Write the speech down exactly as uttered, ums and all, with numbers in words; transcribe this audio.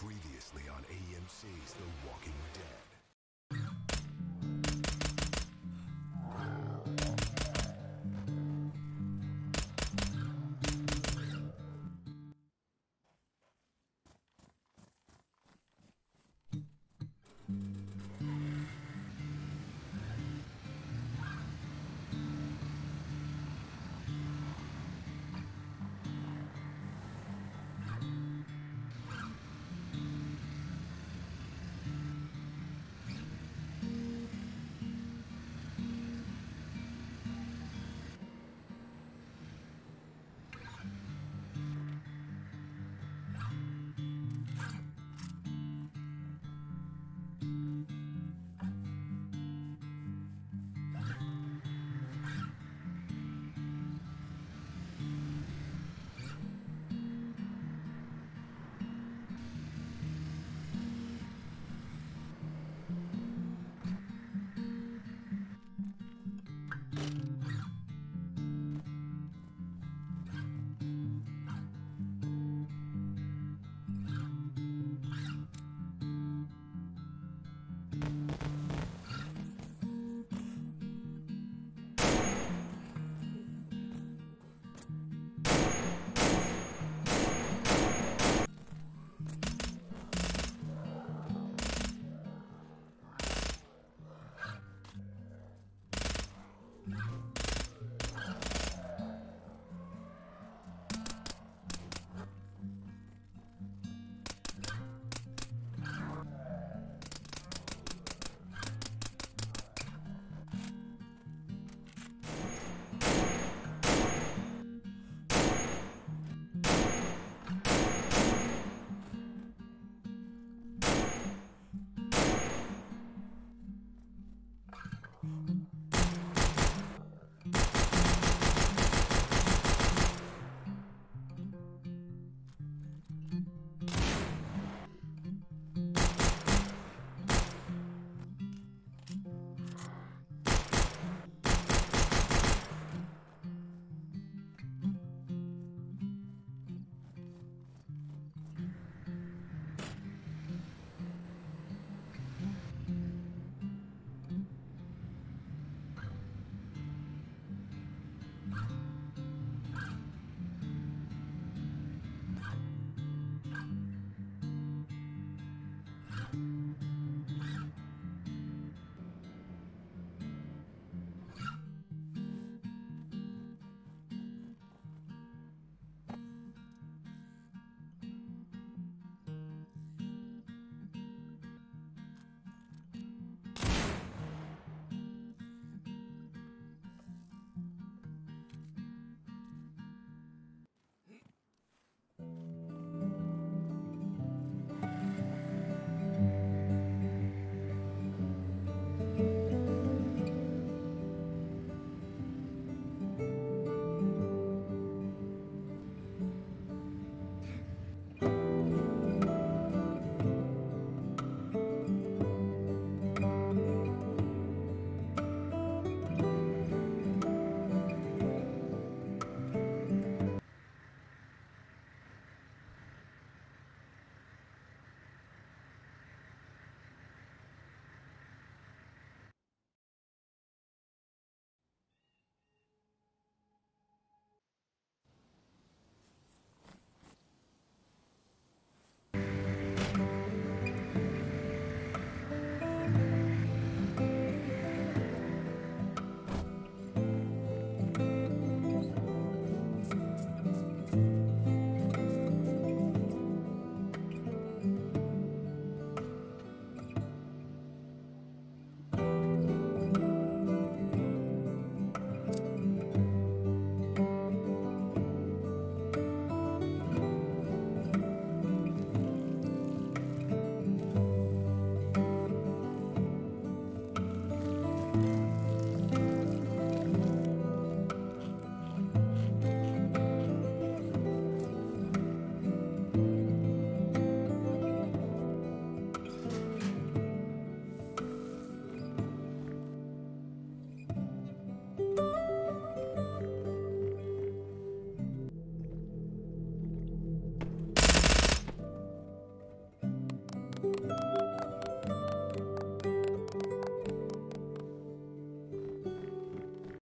Previously on A M C's The Walking Dead.